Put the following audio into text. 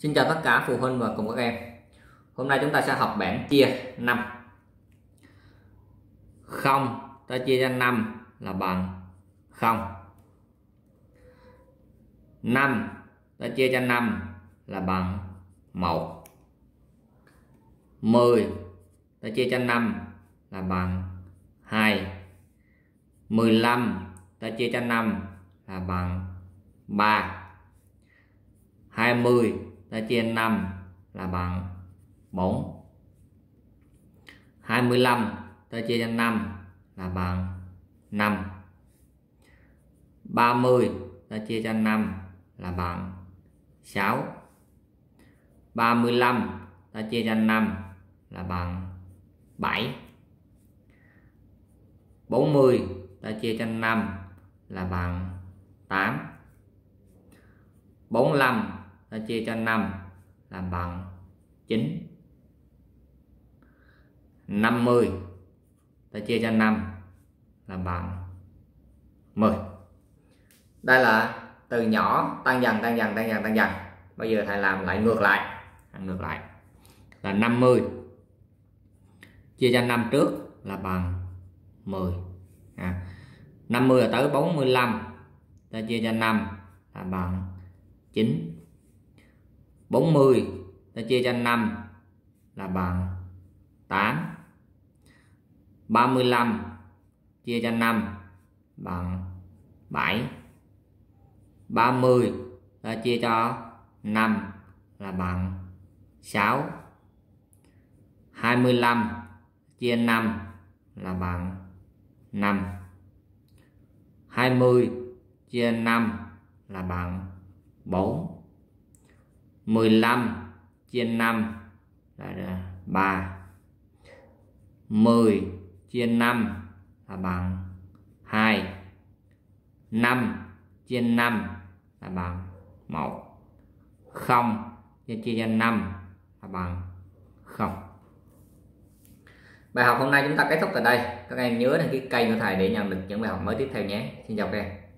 Xin chào tất cả phụ huynh và cùng các em. Hôm nay chúng ta sẽ học bảng chia 5. 0 ta chia ra 5 là bằng 0. 5 ta chia ra 5 là bằng 1. 10 ta chia cho 5 là bằng 2. 15 ta chia cho 5 là bằng 3. 20 ta chia 5 là bằng 4. 25 ta chia cho 5 là bằng 5. 30 ta chia cho 5 là bằng 6. 35 ta chia cho 5 là bằng 7. 40 ta chia cho 5 là bằng 8. 45 ta chia cho 5 là bằng 9. 50 ta chia cho 5 là bằng 10. Đây là từ nhỏ tăng dần. Bây giờ thầy làm lại ngược lại là 50 chia cho 5 trước là bằng 10. 50 là tới 45 ta chia cho 5 là bằng 9. 40 ta chia cho 5 là bằng 8. 35 chia cho 5 bằng 7. 30 ta chia cho 5 là bằng 6. 25 chia 5 là bằng 5. 20 chia 5 là bằng 4. 15 chia 5 là 3. 10 chia 5 là bằng 2. 5 chia 5 là bằng 1. 0 chia cho 5 là bằng 0. Bài học hôm nay chúng ta kết thúc tại đây. Các em nhớ đăng ký kênh của thầy để nhận được những bài học mới tiếp theo nhé. Xin chào các em.